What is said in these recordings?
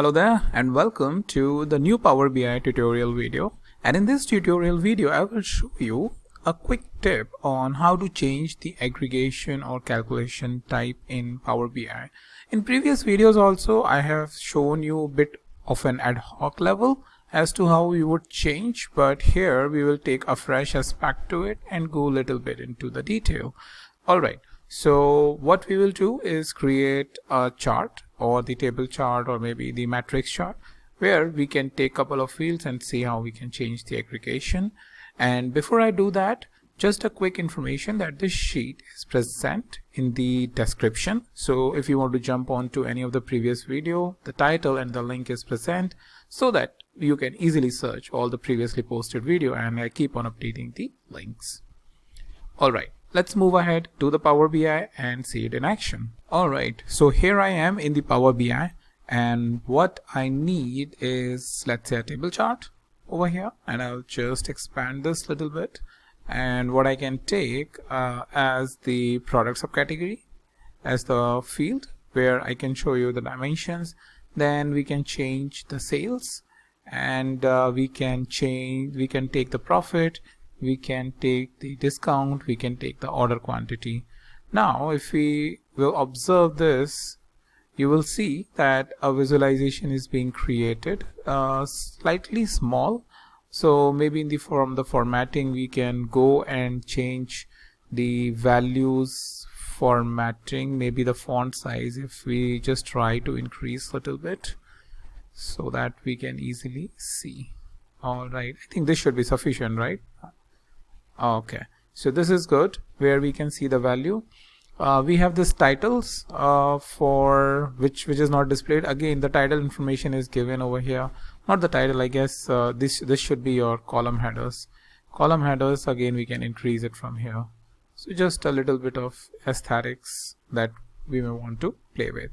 Hello there and welcome to the new Power BI tutorial video. And in this tutorial video I will show you a quick tip on how to change the aggregation or calculation type in Power BI. In previous videos also I have shown you a bit of an ad hoc level as to how you would change, but here we will take a fresh aspect to it and go a little bit into the detail. Alright, so what we will do is create a chart or the table chart or maybe the matrix chart where we can take a couple of fields and see how we can change the aggregation. And before I do that, just a quick information that this sheet is present in the description. So if you want to jump on to any of the previous video, the title and the link is present so that you can easily search all the previously posted video, and I keep on updating the links. Alright, let's move ahead to the Power BI and see it in action. Alright, so here I am in the Power BI, and what I need is, let's say, a table chart over here, and I'll just expand this little bit. And what I can take as the product subcategory as the field where I can show you the dimensions. Then we can change the sales, and we can take the profit, we can take the discount, we can take the order quantity. Now if we will observe this, you will see that a visualization is being created slightly small. So maybe in the formatting we can go and change the values formatting, maybe the font size, if we just try to increase a little bit so that we can easily see. Alright, I think this should be sufficient, right? Okay, so this is good where we can see the value. We have this titles for which is not displayed. Again, the title information is given over here. Not the title, I guess. This should be your column headers. Column headers, again, we can increase it from here. So just a little bit of aesthetics that we may want to play with.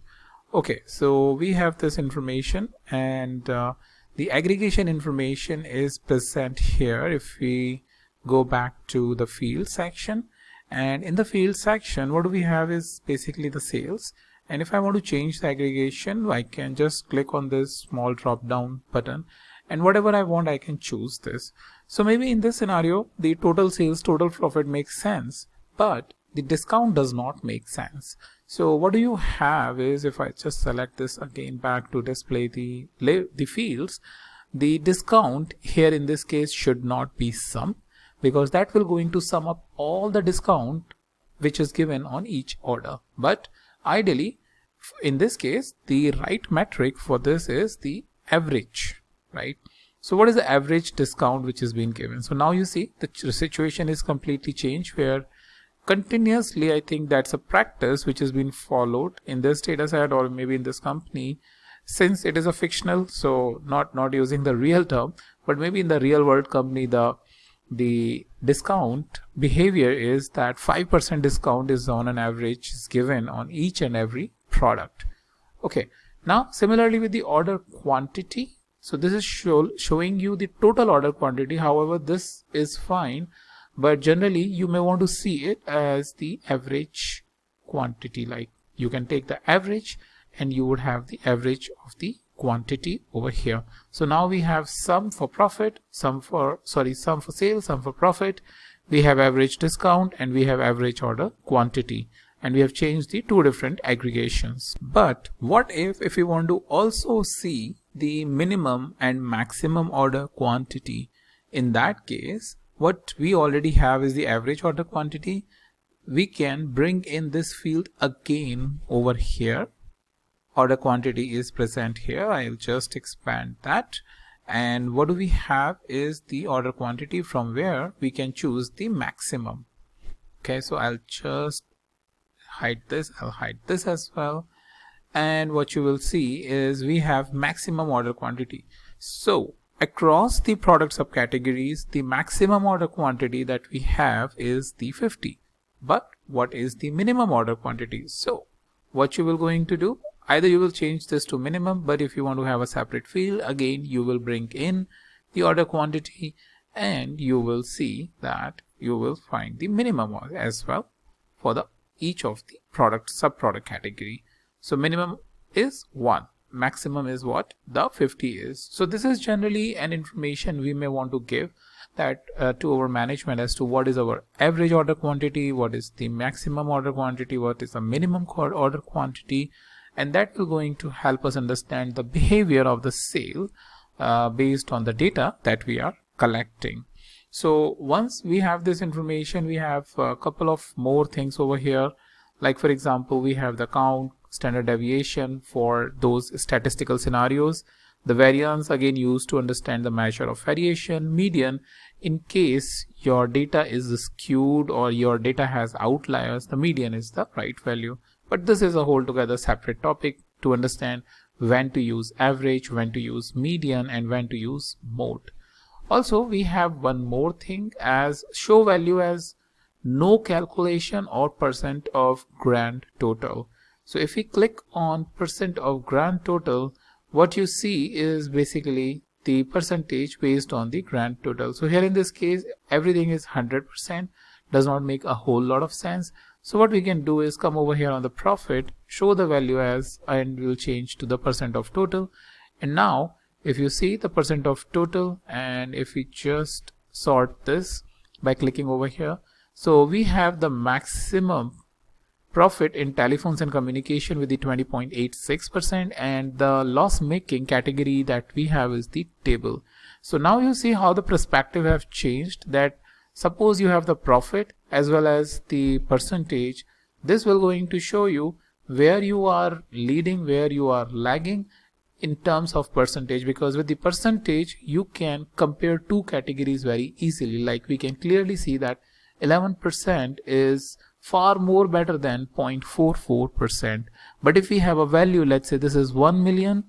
Okay, so we have this information, and the aggregation information is present here. If we go back to the field section, and in the field section what we have is basically the sales. And if I want to change the aggregation, I can just click on this small drop down button, and whatever I want I can choose this. So maybe in this scenario the total sales, total profit makes sense, but the discount does not make sense. So what do you have is, if I just select this again back to display the fields, the discount here in this case should not be sum, because that will going to sum up all the discount which is given on each order. But ideally in this case the right metric for this is the average, right? So what is the average discount which is being given? So now you see the situation is completely changed, where continuously I think that's a practice which has been followed in this data set or maybe in this company, since it is a fictional, so not using the real term, but maybe in the real world company the discount behavior is that 5% discount is on an average is given on each and every product. Okay, now similarly with the order quantity. So this is showing you the total order quantity. However, this is fine, but generally you may want to see it as the average quantity, like you can take the average and you would have the average of the quantity over here. So now we have sum for profit, sum for sales, sum for profit, we have average discount, and we have average order quantity, and we have changed the two different aggregations. But what if we want to also see the minimum and maximum order quantity? In that case what we already have is the average order quantity. We can bring in this field again over here. Order quantity is present here. I'll just expand that, and what do we have is the order quantity from where we can choose the maximum. Okay, so I'll just hide this, I'll hide this as well, and what you will see is we have maximum order quantity. So across the product subcategories the maximum order quantity that we have is the 50, but what is the minimum order quantity? So what you will going to do, either you will change this to minimum, but if you want to have a separate field, again you will bring in the order quantity and you will see that you will find the minimum as well for each of the product subproduct category. So minimum is 1, maximum is what the 50 is. So this is generally an information we may want to give that to our management as to what is our average order quantity, what is the maximum order quantity, what is the minimum order quantity, and that will going to help us understand the behavior of the sale based on the data that we are collecting. So once we have this information, we have a couple of more things over here. Like for example, we have the count, standard deviation for those statistical scenarios, the variance again used to understand the measure of variation, median in case your data is skewed or your data has outliers, the median is the right value. But this is a whole together separate topic to understand when to use average, when to use median, and when to use mode. Also, we have one more thing as show value as no calculation or percent of grand total. So if we click on percent of grand total, what you see is basically the percentage based on the grand total. So here in this case, everything is 100%, does not make a whole lot of sense. So what we can do is come over here on the profit, show the value as, and we'll change to the percent of total. And now if you see the percent of total, and if we just sort this by clicking over here, so we have the maximum profit in telephones and communication with the 20.86%, and the loss making category that we have is the table. So now you see how the perspective have changed, that suppose you have the profit as well as the percentage. This will going to show you where you are leading, where you are lagging in terms of percentage, because with the percentage you can compare two categories very easily. Like we can clearly see that 11% is far more better than 0.44%. But if we have a value, let's say this is 1 million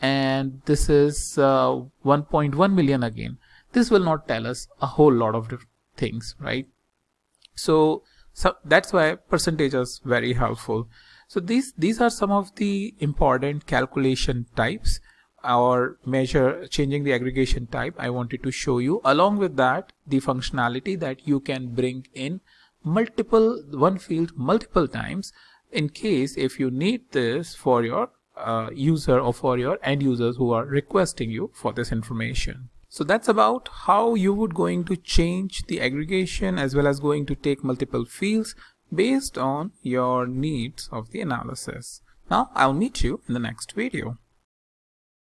and this is 1.1 million again, this will not tell us a whole lot of things, right? So that's why percentage is very helpful. So these are some of the important calculation types or measure changing the aggregation type I wanted to show you. Along with that, the functionality that you can bring in one field multiple times in case if you need this for your user or for your end users who are requesting you for this information. So that's about how you would going to change the aggregation as well as going to take multiple fields based on your needs of the analysis. Now I'll meet you in the next video.